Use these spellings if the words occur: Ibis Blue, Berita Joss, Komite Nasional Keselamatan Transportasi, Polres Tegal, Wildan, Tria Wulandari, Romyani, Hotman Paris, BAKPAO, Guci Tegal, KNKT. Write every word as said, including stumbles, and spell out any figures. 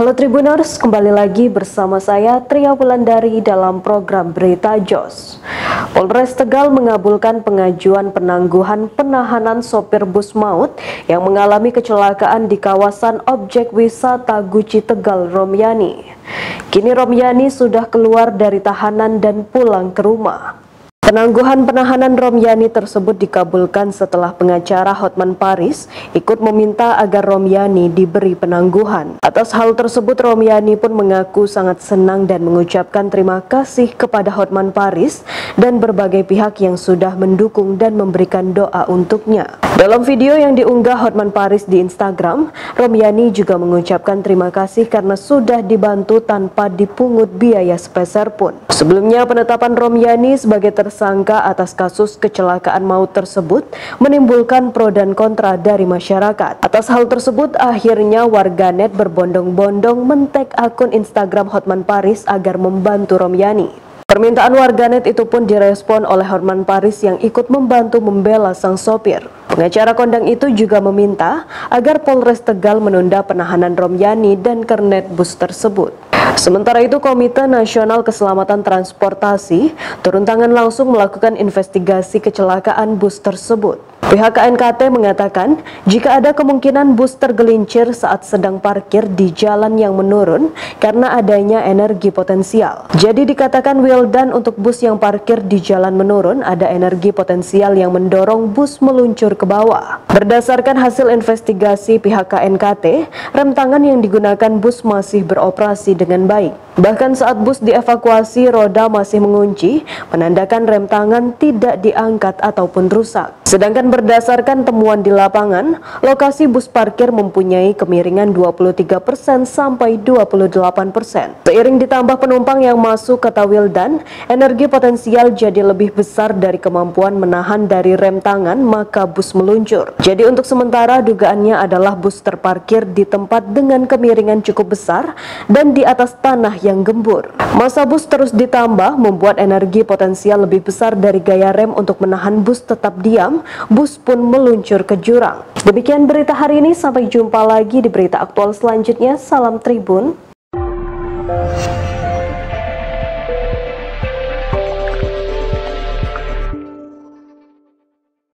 Halo Tribuners, kembali lagi bersama saya Tria Wulandari dalam program Berita Joss. Polres Tegal mengabulkan pengajuan penangguhan penahanan sopir bus maut yang mengalami kecelakaan di kawasan objek wisata Guci Tegal, Romyani. Kini Romyani sudah keluar dari tahanan dan pulang ke rumah. Penangguhan penahanan Romyani tersebut dikabulkan setelah pengacara Hotman Paris ikut meminta agar Romyani diberi penangguhan. Atas hal tersebut, Romyani pun mengaku sangat senang dan mengucapkan terima kasih kepada Hotman Paris dan berbagai pihak yang sudah mendukung dan memberikan doa untuknya. Dalam video yang diunggah Hotman Paris di Instagram, Romyani juga mengucapkan terima kasih karena sudah dibantu tanpa dipungut biaya sepeser pun. Sebelumnya, penetapan Romyani sebagai tersangka Tersangka atas kasus kecelakaan maut tersebut menimbulkan pro dan kontra dari masyarakat. Atas hal tersebut, akhirnya warganet berbondong-bondong men-tag akun Instagram Hotman Paris agar membantu Romyani. Permintaan warganet itu pun direspon oleh Hotman Paris yang ikut membantu membela sang sopir. Pengacara kondang itu juga meminta agar Polres Tegal menunda penahanan Romyani dan kernet bus tersebut. Sementara itu, Komite Nasional Keselamatan Transportasi turun tangan langsung melakukan investigasi kecelakaan bus tersebut. Pihak K N K T mengatakan jika ada kemungkinan bus tergelincir saat sedang parkir di jalan yang menurun karena adanya energi potensial. Jadi dikatakan Wildan untuk bus yang parkir di jalan menurun ada energi potensial yang mendorong bus meluncur ke bawah. Berdasarkan hasil investigasi pihak K N K T, rem tangan yang digunakan bus masih beroperasi dengan baik. Bahkan saat bus dievakuasi, roda masih mengunci, menandakan rem tangan tidak diangkat ataupun rusak. Sedangkan berdasarkan temuan di lapangan, lokasi bus parkir mempunyai kemiringan dua puluh tiga persen sampai dua puluh delapan persen. Seiring ditambah penumpang yang masuk, kata Wildan, energi potensial jadi lebih besar dari kemampuan menahan dari rem tangan, maka bus meluncur. Jadi untuk sementara dugaannya adalah bus terparkir di tempat dengan kemiringan cukup besar dan di atas tanah yang gembur. Massa bus terus ditambah membuat energi potensial lebih besar dari gaya rem untuk menahan bus tetap diam, bus pun meluncur ke jurang. Demikian berita hari ini, sampai jumpa lagi di berita aktual selanjutnya. Salam Tribun.